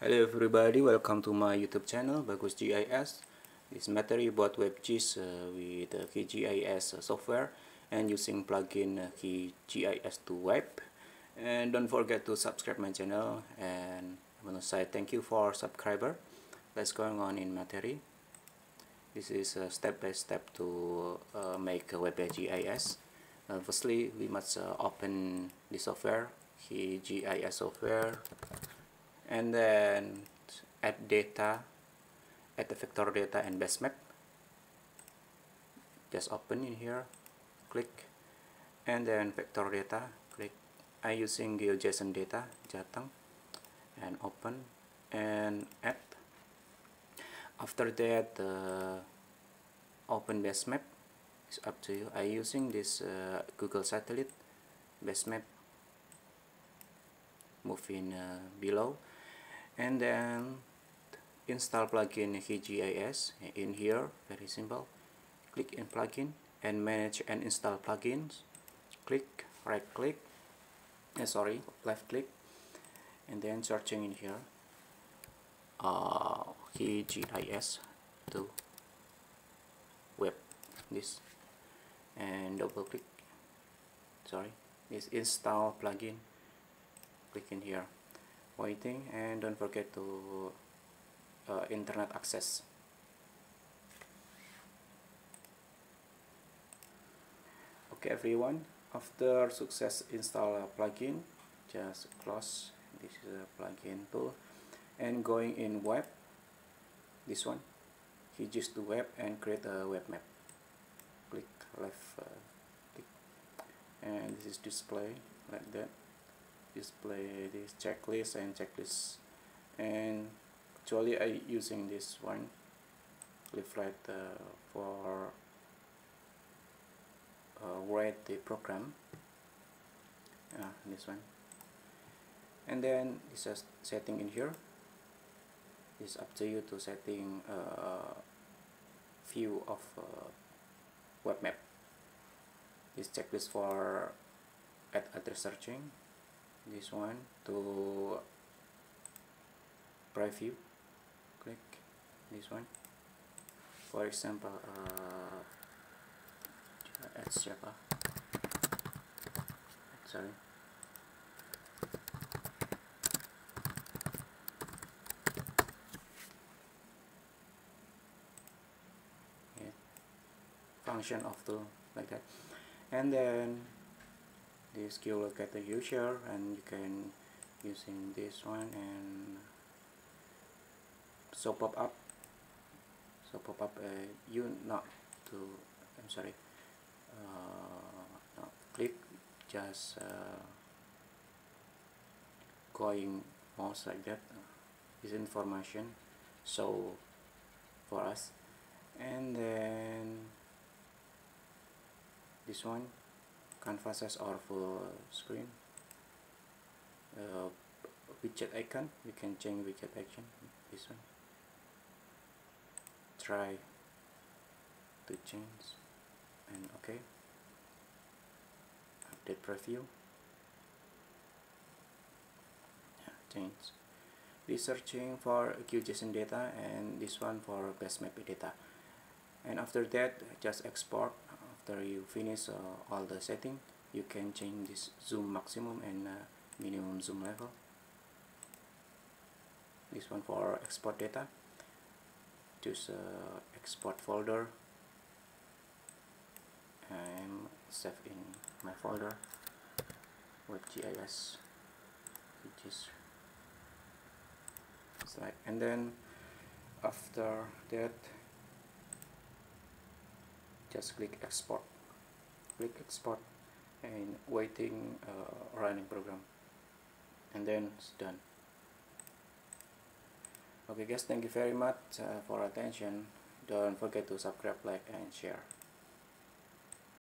Hello everybody, welcome to my YouTube channel Bagus GIS. This material about WebGIS with QGIS software and using plugin qgis2web. And don't forget to subscribe my channel, and I want to say thank you for subscriber. Let's go on in material. This is a step by step to make a WebGIS. Firstly, we must open the software, QGIS software. And then add data, add the vector data and base map. Just open in here, click, and then vector data, click. I'm using GeoJSON data, Jateng, and open and add. After that, open base map. It's up to you. I'm using this Google satellite base map. Move in below. And then install plugin QGIS in here, very simple. Click in plugin and manage and install plugins. Click, right click, left click, and then searching in here QGIS2web, this, and double click. This install plugin. Click in here. Waiting, and don't forget to internet access. Okay everyone, after success install a plugin, just close. This is a plugin tool, and going in web, this one, qgis2web, and create a web map. Click left click, and this is display like that. Display this checklist and checklist, and actually I using this one Leaflet for write the program, this one. And then this is setting in here. It's up to you to setting view of web map. This checklist for add address searching, this one to preview, click this one, for example function of tool, like that. And then this geolocator user, and you can using this one and so pop up you not to not click, just going mouse like that. This information so for us. And then this one canvases or full screen, widget icon, we can change widget icon, this one, try to change, and ok, update preview, change. This searching for QGIS data, and this one for base map data. And after that, just export. After you finish all the setting, you can change this zoom maximum and minimum zoom level. This one for export data. Choose export folder. I'm saved in my folder WebGIS, which is slide. And then after that, just click export, and waiting running program, and then it's done. Okay guys, thank you very much for attention. Don't forget to subscribe, like, and share.